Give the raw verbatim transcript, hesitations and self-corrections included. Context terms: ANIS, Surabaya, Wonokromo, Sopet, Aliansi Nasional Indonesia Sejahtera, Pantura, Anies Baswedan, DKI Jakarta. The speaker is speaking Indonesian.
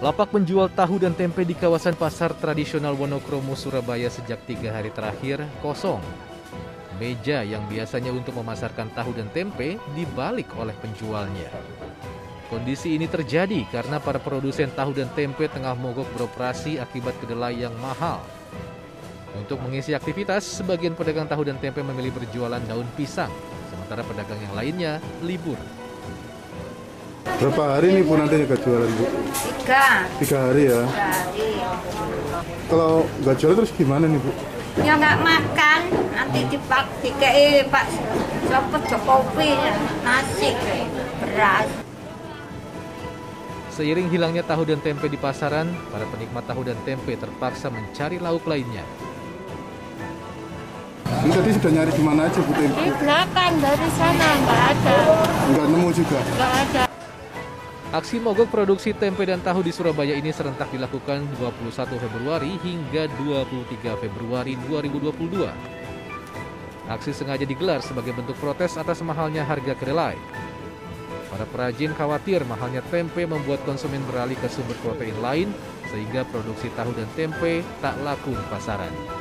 Lapak penjual tahu dan tempe di kawasan pasar tradisional Wonokromo, Surabaya sejak tiga hari terakhir kosong. Meja yang biasanya untuk memasarkan tahu dan tempe dibalik oleh penjualnya. Kondisi ini terjadi karena para produsen tahu dan tempe tengah mogok beroperasi akibat kedelai yang mahal. Untuk mengisi aktivitas, sebagian pedagang tahu dan tempe memilih berjualan daun pisang, sementara pedagang yang lainnya libur. Berapa hari nih Bu nanti nggak jualan Bu? Tiga. Tiga hari ya? Tiga hari. Kalau nggak jualan terus gimana nih Bu? Ya nggak makan, nanti dipak dikei Pak Sopet kopi, nasi, beras. Seiring hilangnya tahu dan tempe di pasaran, para penikmat tahu dan tempe terpaksa mencari lauk lainnya. Ini tadi sudah nyari di mana aja Bu tempe? Di belakang dari sana nggak ada. Nggak nemu juga? Nggak ada. Aksi mogok produksi tempe dan tahu di Surabaya ini serentak dilakukan dua puluh satu Februari hingga dua puluh tiga Februari dua ribu dua puluh dua. Aksi sengaja digelar sebagai bentuk protes atas mahalnya harga kedelai. Para perajin khawatir mahalnya tempe membuat konsumen beralih ke sumber protein lain, sehingga produksi tahu dan tempe tak laku di pasaran.